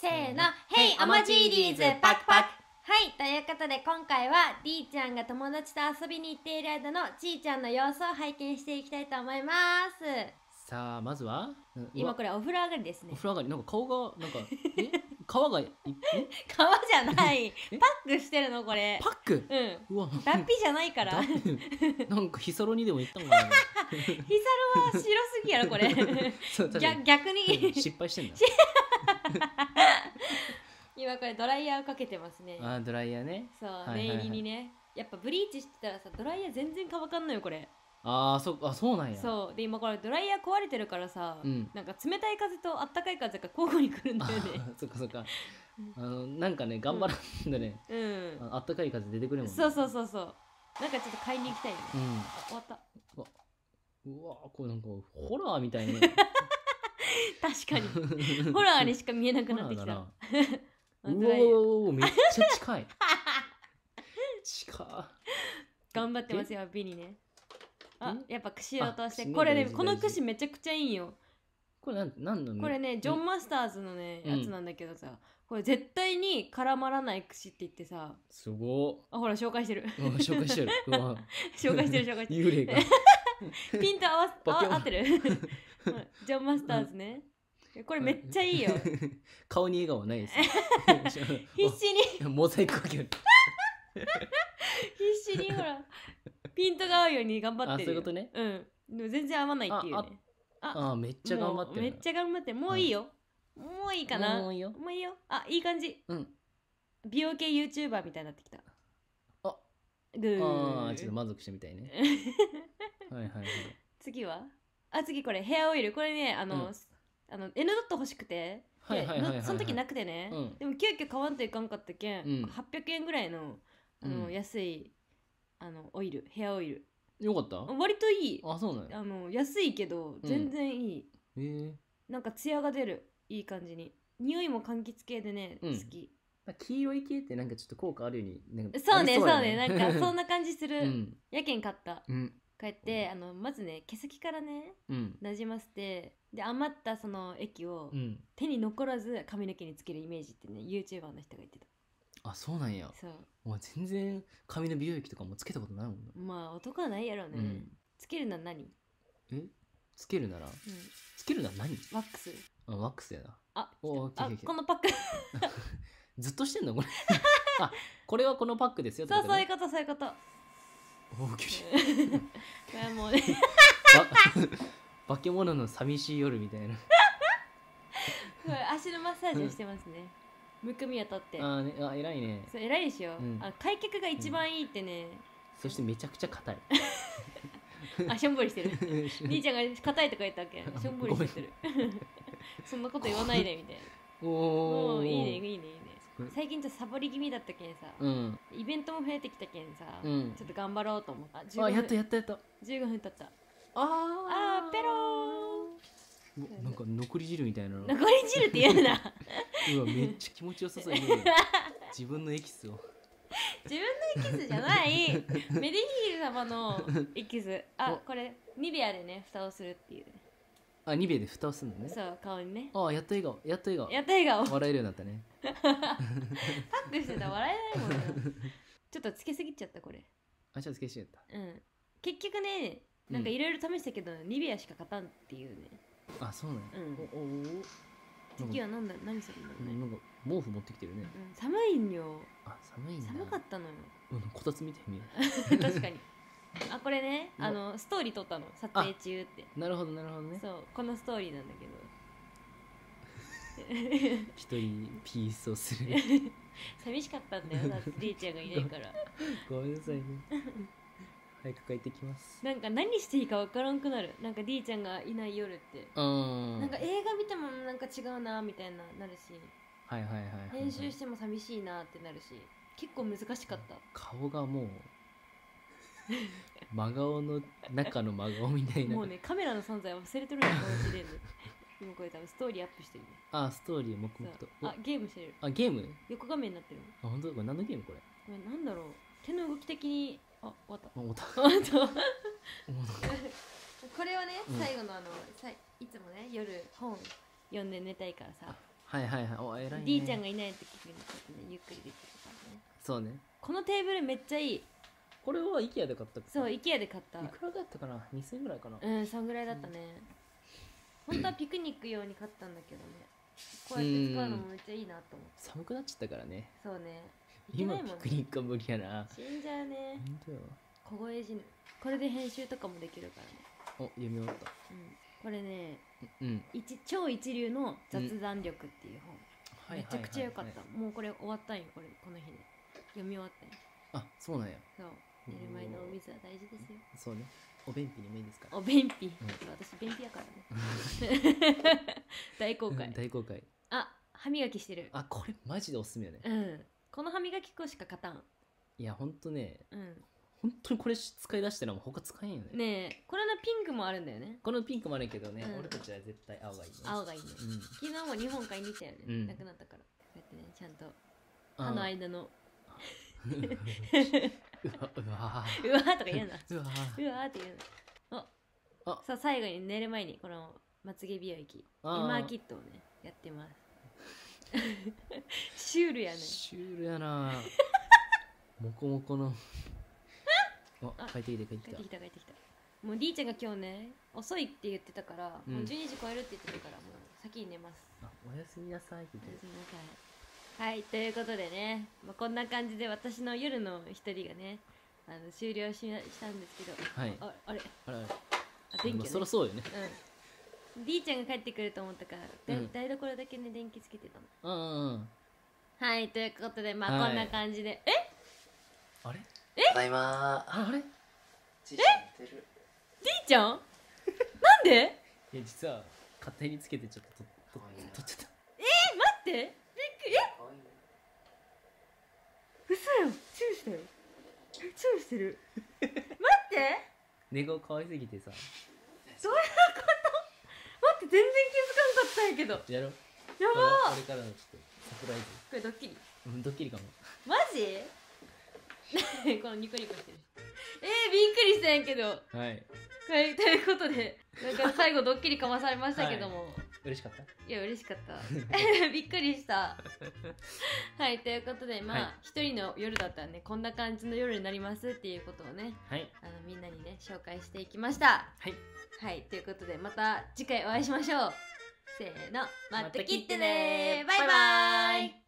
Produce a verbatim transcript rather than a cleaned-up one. せーの、ヘイアマジーリーズパクパク。はい、ということで今回は D ちゃんが友達と遊びに行っている間のちーちゃんの様子を拝見していきたいと思います。さあ、まずは今これお風呂上がりですね。お風呂上がり、なんか顔が、なんか、え皮が、え皮じゃないパックしてるのこれ。パック、うん、うわ脱皮じゃないから。なんかヒサロにでも言ったもんね。ヒサロは白すぎやろこれ。逆に失敗してんだ。今これドライヤーをかけてますね。あ、ドライヤーね。そう、念入りにね。やっぱブリーチしてたらさ、ドライヤー全然乾かんのよこれ。あー、そ、あ、そうなんや。そうで、今これドライヤー壊れてるからさ、うん、なんか冷たい風とあったかい風が交互に来るんだよね。そっかそっか。あのなんかね、頑張らんだね、うんうん、あったかい風出てくるもんね。そうそうそうそう。なんかちょっと買いに行きたいね、うん、あ、終わった。うわ、うわこれなんかホラーみたいね。確かにホラーにしか見えなくなってきた。うおー、めっちゃ近い。近頑張ってますよ、ビニね。あ、やっぱ串を通して、これね、この串めちゃくちゃいいよ。これなん、なんのこれね、ジョン・マスターズのね、やつなんだけどさ、これ絶対に絡まらない串って言ってさ。すごー。あ、ほら、紹介してる。紹介してる。紹介してる、紹介してる。幽霊が。ピント合わせ、合ってる。ジョン・マスターズね。これめっちゃいいよ。顔に笑顔ないです。必死にモザイクかける。必死にほらピントが合うように頑張ってる。あ、そういうことね。うん。でも全然合わないっていうね。ああ、めっちゃ頑張ってる。めっちゃ頑張ってる。もういいよ。もういいかな。もういいよ。もういいよ。あ、いい感じ。うん。美容系ユーチューバーみたいになってきた。あ、グー。ああ、ちょっと満足してみたいね。はいはいはい。次は？あ、次これヘアオイル。これね、あの。あの N ドット欲しくて、その時なくてね、うん、でも急遽買わんといかんかったけん、うん、はっぴゃくえんぐらい の, あの、うん、安いあのオイル、ヘアオイルよかった。割といい。あ、そうなの。あの安いけど全然いい、うん、へえ。なんかツヤが出る、いい感じに。匂いも柑橘系でね、うん、好き。黄色い系ってなんかちょっと効果あるように、ね、そうね、そうね、なんかそんな感じする。うん、やけん買った、うん。こうやってあのまずね、毛先からね、なじませて、で余ったその液を手に残らず髪の毛につけるイメージってね、YouTuber の人が言ってた。あ、そうなんや。そう。全然髪の美容液とかもつけたことないもんね。まあ男はないやろうね。つけるなら何？え、つけるなら、つけるなら何？ワックス。あ、ワックスやな。あ、このパックずっとしてんのこれ。あ、これはこのパックですよ。そう、そういうこと、そういうこと。これはもうね、化け物の寂しい夜みたいな。足のマッサージをしてますね。むくみを取って。ああ、偉いね。そう、偉いでしょ。開脚が一番いいってね。そしてめちゃくちゃ硬い。あ、しょんぼりしてる。兄ちゃんが硬いとか言ったわけ。しょんぼりしてる。そんなこと言わないでみたいな。おお、いいね、いいね、いいね。最近ちょっとサボり気味だったけんさ、うん、イベントも増えてきたけんさ、うん、ちょっと頑張ろうと思った。あ、やったやったやった。じゅうごふん経った。あー、ペロー。なんか残り汁みたいなの。残り汁って言うな。うわ、めっちゃ気持ちよさそうやね。自分のエキスを。自分のエキスじゃない。メディヒール様のエキス。あ、これニベアでね、蓋をするっていう。あ、ニベで蓋をするのね。そう、顔にね。あ、やっと笑顔、やっと笑顔、やっと笑顔。笑えるようになったね。パックしてたら笑えないもんな。ちょっとつけすぎちゃったこれ。あ、ちょっとつけすぎちゃった。うん。結局ね、なんかいろいろ試したけど、ニベアしか勝たんっていうね。あ、そうなの。うん。おお。次はなんだ、何するんだろうね。なんか毛布持ってきてるね。寒いんよ。あ、寒いんだ。寒かったのよ。うん、こたつみたいに見える。確かに。あ、これね、あのストーリー撮ったの、撮影中って。なるほどなるほどね。そう、このストーリーなんだけど、一人ピースをする。寂しかったんだよ、だってりーちゃんがいないから。ごめんなさいね。早く帰ってきます。なんか何していいか分からんくなる。なんかりーちゃんがいない夜って、なんか映画見てもなんか違うなみたいななるし、はいはいはい、編集しても寂しいなってなるし、結構難しかった。顔がもう真顔の中の真顔みたいな。もうね、カメラの存在忘れてるのかもしれんね。今これ多分ストーリーアップしてるね。ああ、ストーリー黙々と。あ、ゲームしてる。あ、ゲーム横画面になってる。あ、本当だ。これ何のゲームこれ。これなんだろう、手の動き的に。あ、終わった。終わった。これをね、最後のあの、いつもね、夜本読んで寝たいからさ、はいはいはい、お偉いね。Dちゃんがいない時にこうやってね、ゆっくりできるからね。そうね。このテーブルめっちゃいい。これは IKEA で買ったっけ？そう、 IKEA で買った。いくらだったかな、にせんえんぐらいかな。うん、そんぐらいだったね。本当はピクニック用に買ったんだけどね。こうやって使うのもめっちゃいいなと思って。寒くなっちゃったからね。そうね、いけないもんね。今ピクニックは無理やな。死んじゃうね。ほんとよ、凍え死ぬ。これで編集とかもできるからね。お、読み終わった。うん、これね、うん、一超一流の雑談力っていう本、うん、めちゃくちゃ良かった。もうこれ終わったんよ、これ、この日ね、読み終わったんよ。あ、そうなんや。そう、寝る前のお水は大事ですよ。そうね、お便秘にもいいですか。お便秘、うん、私便秘やからね。大公開、大公開。あ、歯磨きしてる。あ、これマジでおすすめよね。うん、この歯磨き粉しか勝たん。いや、ほんとね、うん、本当にこれ使い出したらもう他使えんよね。ねえ、これのピンクもあるんだよね。このピンクもあるけどね、うん、俺たちは絶対青がいいね。青がいいね、うん、昨日もにほん買いに行ったよね、うん、なくなったから。こうやってね、ちゃんと歯の間のうわうわうわとか嫌なうわうわって嫌な。おあ、さあ最後に寝る前にこのまつげ美容液エマーキットをね、やってます。シュールやね。シュールやな。モコモコのあ、帰ってきた帰ってきた帰ってきた。もう D ちゃんが今日ね、遅いって言ってたから、もうじゅうにじ超えるって言ってたから、もう先に寝ます。あ、おやすみなさいって言ってる。はい、ということでね、まあ、こんな感じで私の夜の一人がね、あの終了 し, したんですけど、はい、あ, あれあれあれあ、電気、ね、そりゃそうよね。うん、D ちゃんが帰ってくると思ったから、うん、台所だけね、電気つけてたの。うんうんうん。はい、ということで、まあこんな感じで、はい、えあれただいまー。あれ？え？Dちゃん？なんで？いや、実は勝手につけてちょっと撮っちゃった。えー、待って、びっくり。え？嘘よ、チューしたよ。チューしてる。待って猫可愛すぎてさ。どういうこと？待って、全然気づかんかったんやけど。やろう。やばー。これからのちょっとサプライズ。これドッキリ？うん、ドッキリかも。マジ？このニコニコしてる。えー、びっくりしたんやけど。はい、はい、ということで、なんか最後ドッキリかまされましたけども、はい、嬉しかった。いや、嬉しかったびっくりしたはい、ということで、まあ、はい、一人の夜だったらね、こんな感じの夜になりますっていうことをね、はい、あのみんなにね、紹介していきました。はい、はい、ということで、また次回お会いしましょう。せーの、また来てねー。バイバーイ。